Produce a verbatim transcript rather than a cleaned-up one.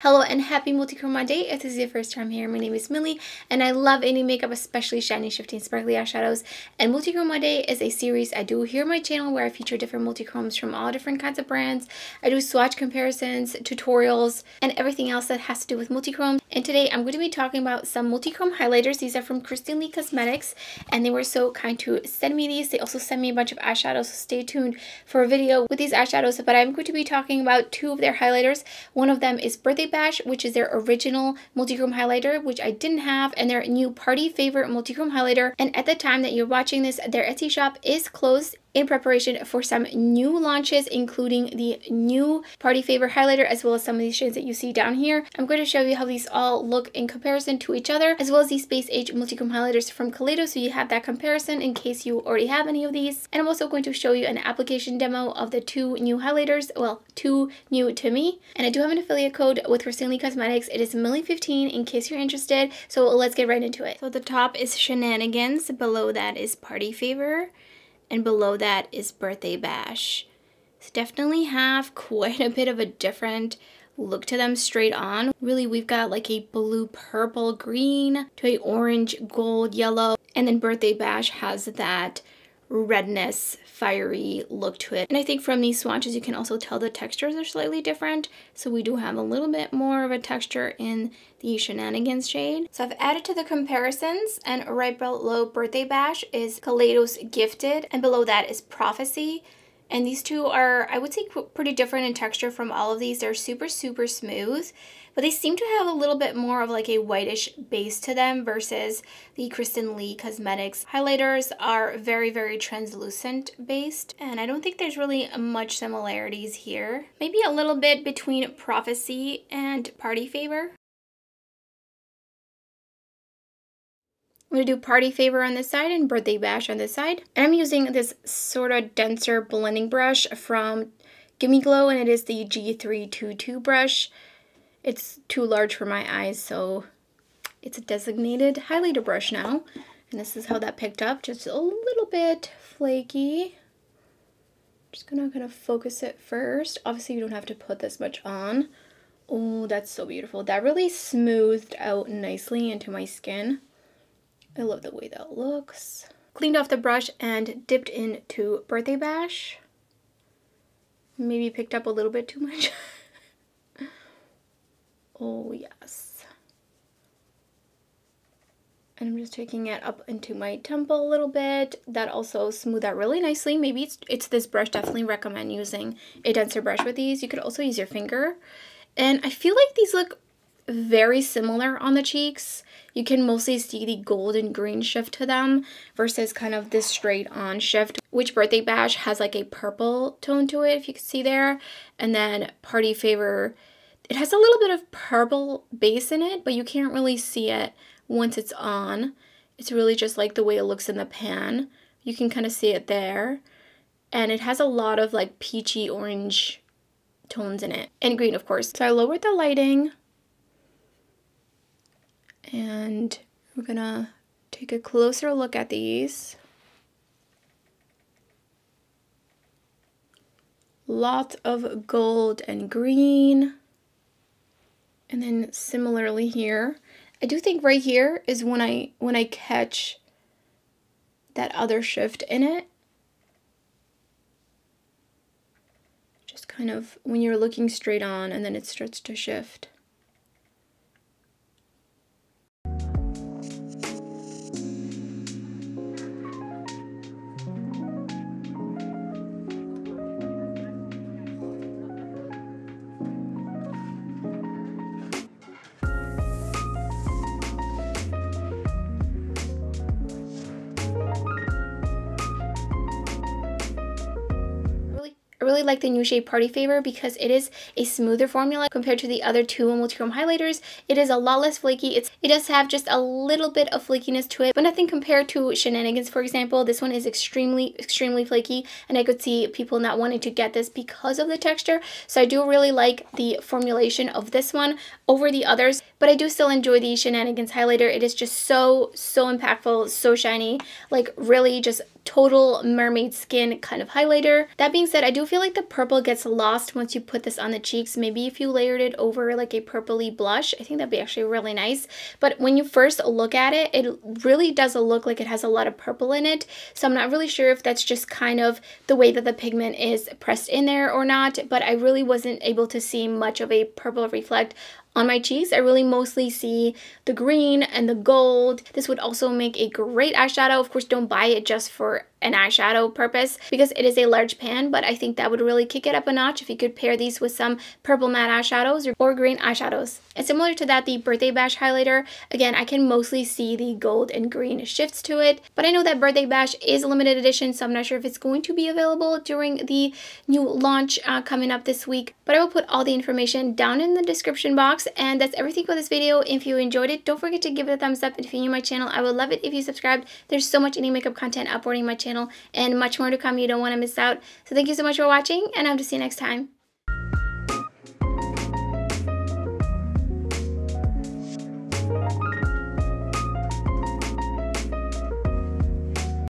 Hello and happy Multichroma Day. If this is your first time here, my name is Millie and I love any makeup, especially shiny, shifting, sparkly eyeshadows. And Multichroma Day is a series I do here on my channel where I feature different multichromes from all different kinds of brands. I do swatch comparisons, tutorials, and everything else that has to do with multichrome. And today I'm going to be talking about some multichrome highlighters. These are from Kristen Leigh Cosmetics and they were so kind to send me these. They also sent me a bunch of eyeshadows, so stay tuned for a video with these eyeshadows. But I'm going to be talking about two of their highlighters. One of them is Birthday Bash, which is their original multichrome highlighter, which I didn't have, and their new party favorite multichrome highlighter. And at the time that you're watching this, their Etsy shop is closed in preparation for some new launches, including the new party favor highlighter, as well as some of these shades that you see down here. I'm going to show you how these all look in comparison to each other, as well as the Space Age multichrome highlighters from Kaleidos, so you have that comparison in case you already have any of these. And I'm also going to show you an application demo of the two new highlighters, well, two new to me. And I do have an affiliate code with Kristen Leigh Cosmetics. It is Millie fifteen in case you're interested, so let's get right into it. So the top is Shenanigans, below that is Party Favor, and below that is Birthday Bash. So definitely have quite a bit of a different look to them straight on. Really, we've got like a blue, purple, green to a orange, gold, yellow. And then Birthday Bash has that redness, fiery look to it. And I think from these swatches, you can also tell the textures are slightly different. So we do have a little bit more of a texture in the Shenanigans shade. So I've added to the comparisons, and right below Birthday Bash is Kaleidos Gifted, and below that is Prophecy. And these two are, I would say, pretty different in texture from all of these. They're super, super smooth, but they seem to have a little bit more of like a whitish base to them versus the Kristen Leigh Cosmetics highlighters are very, very translucent based. And I don't think there's really much similarities here. Maybe a little bit between Prophecy and Party Favor. I'm going to do Party Favor on this side and Birthday Bash on this side. And I'm using this sort of denser blending brush from Gimme Glow, and it is the G three twenty-two brush. It's too large for my eyes, so it's a designated highlighter brush now. And this is how that picked up, just a little bit flaky. Just gonna kind of focus it first. Obviously, you don't have to put this much on. Oh, that's so beautiful. That really smoothed out nicely into my skin. I love the way that looks. Cleaned off the brush and dipped into Birthday Bash. Maybe picked up a little bit too much. Oh, yes. And I'm just taking it up into my temple a little bit. That also smoothed out really nicely. Maybe it's, it's this brush. Definitely recommend using a denser brush with these. You could also use your finger. And I feel like these look very similar on the cheeks. You can mostly see the gold and green shift to them versus kind of this straight on shift, which Birthday Bash has like a purple tone to it, if you can see there. And then Party Favor, it has a little bit of purple base in it, but you can't really see it once it's on. It's really just like the way it looks in the pan. You can kind of see it there. And it has a lot of like peachy orange tones in it, and green, of course. So I lowered the lighting. And we're gonna take a closer look at these. Lots of gold and green. And then similarly here, I do think right here is when I when I catch that other shift in it. Just kind of when you're looking straight on and then it starts to shift. I really like the new shade Party Favor because it is a smoother formula compared to the other two multichrome highlighters. It is a lot less flaky. It's, it does have just a little bit of flakiness to it, but nothing compared to Shenanigans, for example. This one is extremely, extremely flaky, and I could see people not wanting to get this because of the texture. So I do really like the formulation of this one over the others, but I do still enjoy the Shenanigans highlighter. It is just so, so impactful, so shiny, like really just total mermaid skin kind of highlighter. That being said, I do feel like the purple gets lost once you put this on the cheeks. Maybe if you layered it over like a purpley blush, I think that'd be actually really nice. But when you first look at it, it really doesn't look like it has a lot of purple in it. So I'm not really sure if that's just kind of the way that the pigment is pressed in there or not, but I really wasn't able to see much of a purple reflect on my cheeks. I really mostly see the green and the gold. This would also make a great eyeshadow. Of course, don't buy it just for an eyeshadow purpose because it is a large pan, but I think that would really kick it up a notch if you could pair these with some purple matte eyeshadows or green eyeshadows. And similar to that, the Birthday Bash highlighter, again, I can mostly see the gold and green shifts to it, but I know that Birthday Bash is a limited edition, so I'm not sure if it's going to be available during the new launch uh, coming up this week, but I will put all the information down in the description box. And that's everything for this video. If you enjoyed it, don't forget to give it a thumbs up. And if you're new to my channel, I would love it if you subscribed. There's so much indie makeup content uploading my channel, and much more to come. You don't want to miss out. So thank you so much for watching, and I hope to see you next time.